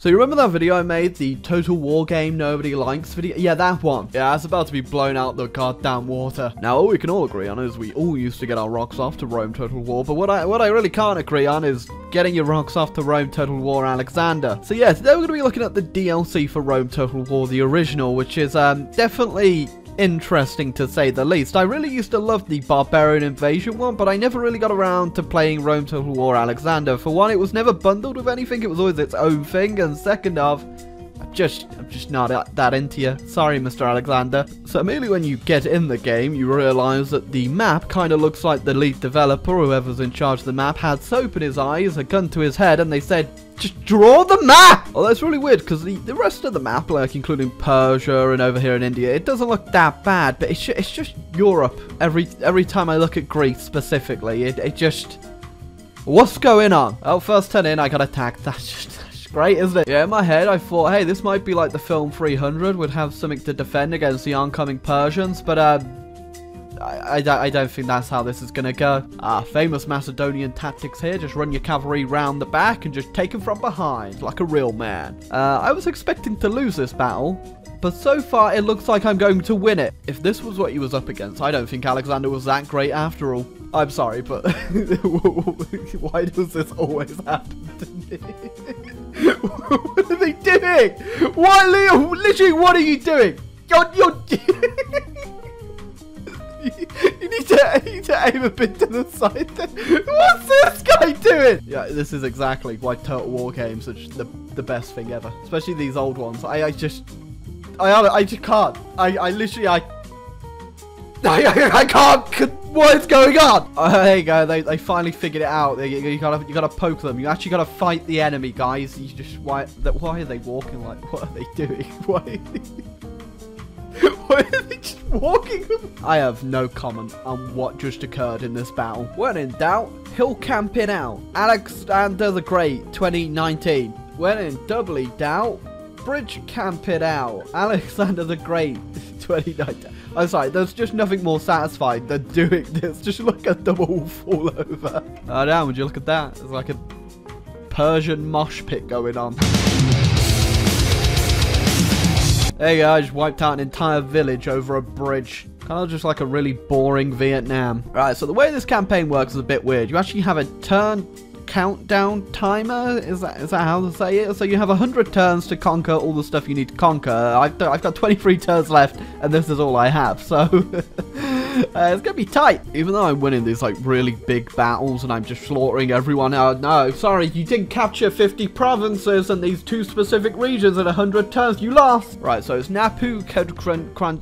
So you remember that video I made, the Total War Game Nobody Likes video? Yeah, that one. Yeah, it's about to be blown out the goddamn water. Now, all we can all agree on is we all used to get our rocks off to Rome Total War, but what I really can't agree on is getting your rocks off to Rome Total War Alexander. So yeah, today we're going to be looking at the DLC for Rome Total War, the original, which is definitely interesting to say the least. I really used to love the Barbarian Invasion one, but I never really got around to playing Rome Total War Alexander. For one, it was never bundled with anything, it was always its own thing, and second off, I'm just not that into you. Sorry, Mr. Alexander. So immediately when you get in the game, you realise that the map kind of looks like the lead developer, whoever's in charge of the map, had soap in his eyes, a gun to his head, and they said, just draw the map! Although it's really weird, because the rest of the map, like including Persia and over here in India, it doesn't look that bad, but it's just Europe. Every time I look at Greece specifically, it just... What's going on? Oh, first turn in, I got attacked. That's just... great, isn't it? Yeah, in my head, I thought, hey, this might be like the film 300, would have something to defend against the oncoming Persians, but, I don't think that's how this is gonna go. Famous Macedonian tactics here, just run your cavalry round the back and just take them from behind, like a real man. I was expecting to lose this battle, but so far, it looks like I'm going to win it. If this was what he was up against, I don't think Alexander was that great after all. I'm sorry, but why does this always happen to me? What are they doing? Why, Leo? Literally, what are you doing? You're you need to aim a bit to the side. What's this guy doing? Yeah, this is exactly why Total War games are just the best thing ever, especially these old ones. I just can't. I literally can't. What is going on? Oh, there you go. They finally figured it out. You gotta poke them. You actually gotta fight the enemy, guys. You just why are they walking like? What are they doing? Why are they just walking? I have no comment on what just occurred in this battle. When in doubt, hill camping out. Alexander the Great, 2019. When in doubly doubt, bridge camping out. Alexander the Great, 2019. I'm sorry, there's just nothing more satisfying than doing this. Just look at them all fall over. Oh, damn, would you look at that? It's like a Persian mosh pit going on. There you go, I just wiped out an entire village over a bridge. Kind of just like a really boring Vietnam. Right, so the way this campaign works is a bit weird. You actually have a turn countdown timer. Is that how to say it? So you have 100 turns to conquer all the stuff you need to conquer. I've got 23 turns left, and this is all I have. So it's gonna be tight. Even though I'm winning these like really big battles and I'm just slaughtering everyone. Oh no, sorry, you didn't capture 50 provinces and these two specific regions at 100 turns. You lost. Right, so it's Napu Kudrakara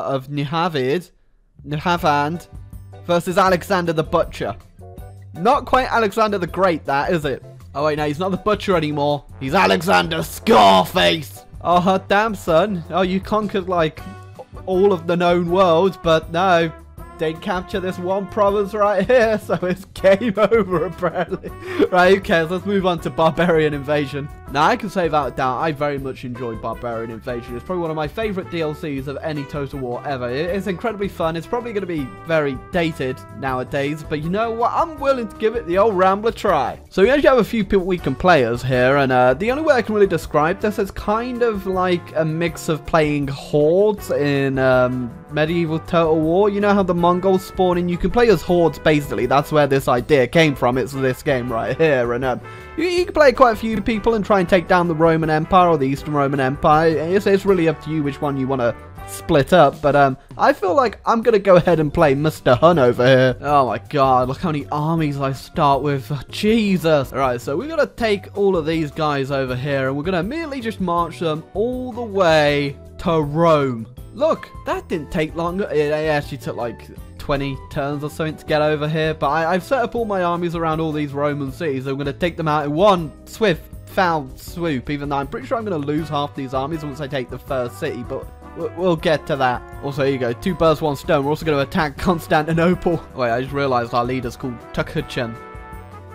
of Nihavid. Nihavand versus Alexander the Butcher. Not quite Alexander the Great, that, is it? Oh, wait, no, he's not the Butcher anymore. He's Alexander Scarface! Oh, her damn son. Oh, you conquered, like, all of the known world, but no. They capture this one province right here, so it's game over, apparently. Right, who cares? Let's move on to Barbarian Invasion. Now, I can say without doubt, I very much enjoyed Barbarian Invasion. It's probably one of my favourite DLCs of any Total War ever. It's incredibly fun. It's probably going to be very dated nowadays, but you know what? I'm willing to give it the old Rambler try. So, we actually have a few weekend players here, and the only way I can really describe this is kind of like a mix of playing hordes in medieval Total War. You know how the Mongols spawn in? You can play as hordes, basically. That's where this idea came from. It's this game right here, and you can play quite a few people and try and take down the Roman Empire or the Eastern Roman Empire. It's really up to you which one you want to split up, but I feel like I'm gonna go ahead and play Mr. Hun over here. Oh my god, look how many armies I start with. Jesus. All right, so we're gonna take all of these guys over here and we're gonna immediately just march them all the way to Rome. Look, that didn't take long. It actually took like 20 turns or something to get over here, but I've set up all my armies around all these Roman cities. I'm going to take them out in one swift, foul swoop, even though I'm pretty sure I'm going to lose half these armies once I take the first city, but we'll get to that. Also, here you go, two birds, one stone. We're also going to attack Constantinople. Wait, I just realized our leader's called Tucker Chen.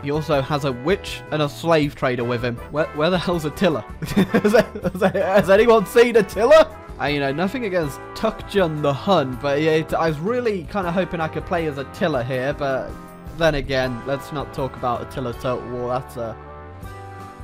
He also has a witch and a slave trader with him. Where the hell's Attila? has anyone seen Attila? You know, nothing against Tukjun the Hun, but yeah, I was really kind of hoping I could play as Attila here, but then again, let's not talk about Attila Total War. That's a...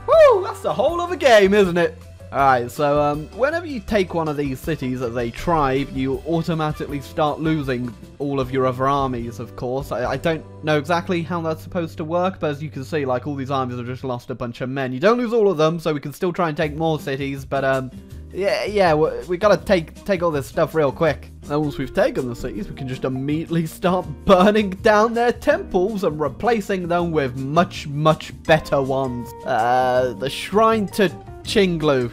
Woo! That's a whole other game, isn't it? Alright, so whenever you take one of these cities as a tribe, you automatically start losing all of your other armies, of course. I don't know exactly how that's supposed to work, but as you can see, like, all these armies have just lost a bunch of men. You don't lose all of them, so we can still try and take more cities, but yeah, we gotta take all this stuff real quick. Now, once we've taken the cities, we can just immediately start burning down their temples and replacing them with much, much better ones. The shrine to Chinglu.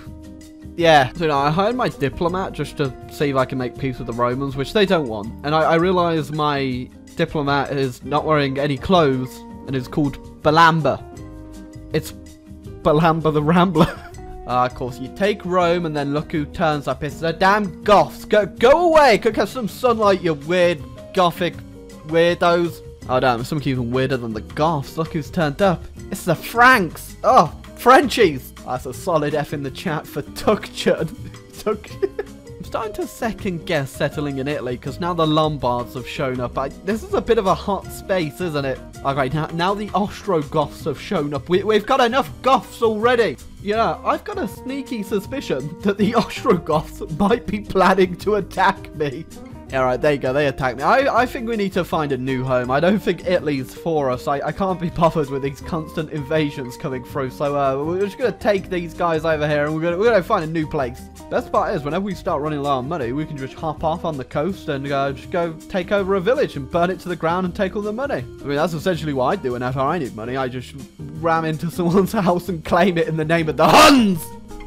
Yeah. So, you know, I hired my diplomat just to see if I can make peace with the Romans, which they don't want. And I realize my diplomat is not wearing any clothes and is called Balamba. It's Balamba the Rambler. Of course, you take Rome and then look who turns up. It's the damn Goths. Go away. Cook have some sunlight, you weird Gothic weirdos. Oh, damn. Something even weirder than the Goths. Look who's turned up. It's the Franks. Oh, Frenchies. That's a solid F in the chat for Tucker Chen. I'm starting to second guess settling in Italy because now the Lombards have shown up. This is a bit of a hot space, isn't it? Okay, now the Ostrogoths have shown up. We've got enough Goths already. Yeah, I've got a sneaky suspicion that the Ostrogoths might be planning to attack me. Yeah, right, there you go. They attacked me. I think we need to find a new home. I don't think Italy's for us. I can't be bothered with these constant invasions coming through. So we're just going to take these guys over here and we're gonna find a new place. Best part is whenever we start running low on money, we can just hop off on the coast and just go take over a village and burn it to the ground and take all the money. I mean, that's essentially what I do whenever I need money. I just ram into someone's house and claim it in the name of the Huns.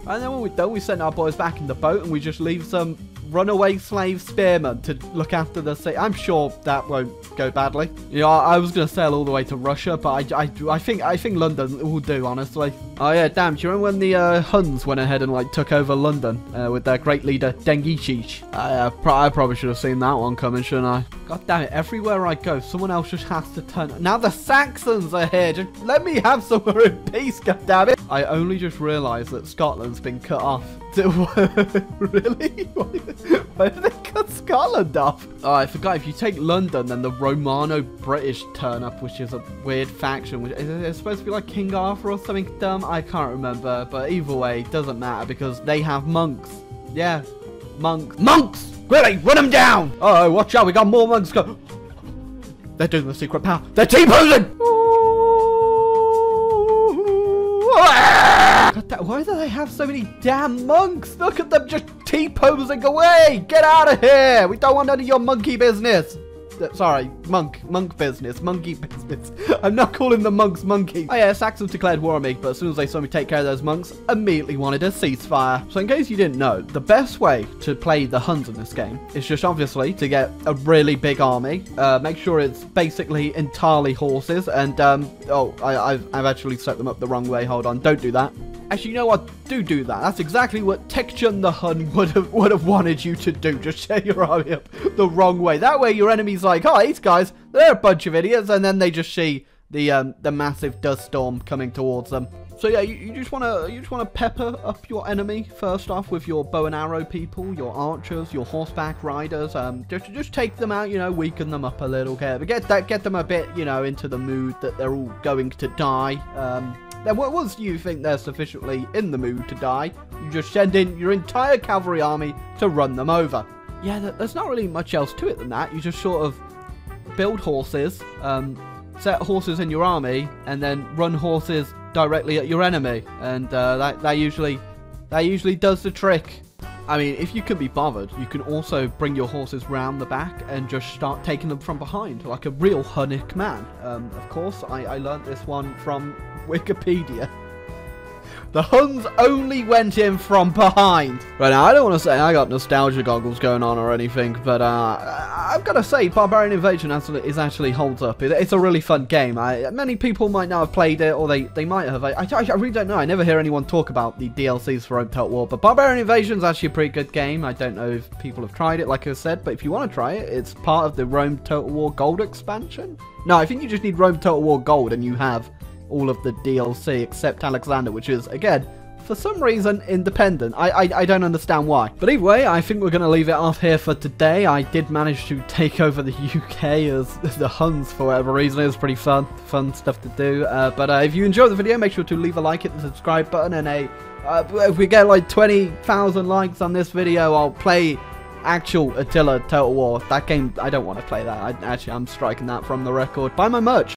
And then when we're done, we send our boys back in the boat and we just leave some runaway slave spearmen to look after the city. I'm sure that won't go badly. Yeah, you know, I was going to sail all the way to Russia, but I think London will do, honestly. Oh, yeah, damn. Do you remember when the Huns went ahead and, like, took over London with their great leader, Dengizich? I probably should have seen that one coming, shouldn't I? God damn it. Everywhere I go, someone else just has to turn. Now the Saxons are here. Just let me have somewhere in peace, god damn it. I only just realized that Scotland's been cut off. Really? Why did they cut Scotland off? Oh, I forgot. If you take London, then the Romano-British turn up, which is a weird faction. Is it supposed to be like King Arthur or something dumb? I can't remember. But either way, it doesn't matter because they have monks. Yeah, monks. Monks! Really, run them down! Oh, watch out. We got more monks. Go. They're doing the secret power. They're T-posing! Why do they have so many damn monks? Look at them just T-posing away! Get out of here! We don't want none of your monkey business! Sorry, monk business, monkey business. I'm not calling the monks monkeys. Oh yeah, Saxons declared war on me, but as soon as they saw me take care of those monks, immediately wanted a ceasefire. So in case you didn't know, the best way to play the Huns in this game is just obviously to get a really big army, make sure it's basically entirely horses, and oh, I've actually set them up the wrong way, hold on, don't do that. Actually, you know what? Do that. That's exactly what Tekchen the Hun would have wanted you to do. Just set your army up the wrong way. That way, your enemy's like, "Oh, these guys, they're a bunch of idiots," and then they just see the massive dust storm coming towards them. So yeah, you just wanna pepper up your enemy first off with your bow and arrow people, your archers, your horseback riders. Just take them out, you know, weaken them up a little bit, but get them a bit, you know, into the mood that they're all going to die. Then once you think they're sufficiently in the mood to die, you just send in your entire cavalry army to run them over. Yeah, there's not really much else to it than that. You just sort of build horses, set horses in your army, and then run horses directly at your enemy. And that usually does the trick. I mean, if you can be bothered, you can also bring your horses round the back and just start taking them from behind, like a real Hunnic man. Of course, I learned this one from Wikipedia. The Huns only went in from behind. Right now, I don't want to say I got nostalgia goggles going on or anything, but I've got to say, Barbarian Invasion actually holds up. It's a really fun game. Many people might not have played it, or they might have. I really don't know. I never hear anyone talk about the DLCs for Rome Total War, but Barbarian Invasion is actually a pretty good game. I don't know if people have tried it, like I said, but if you want to try it, it's part of the Rome Total War Gold expansion. No, I think you just need Rome Total War Gold, and you have all of the DLC except Alexander, which is, again, for some reason, independent. I don't understand why. But either way, I think we're going to leave it off here for today. I did manage to take over the UK as the Huns for whatever reason. It was pretty fun stuff to do. But if you enjoyed the video, make sure to leave a like, hit the subscribe button, and if we get like 20,000 likes on this video, I'll play actual Attila Total War. That game, I don't want to play that. I'm striking that from the record. Buy my merch.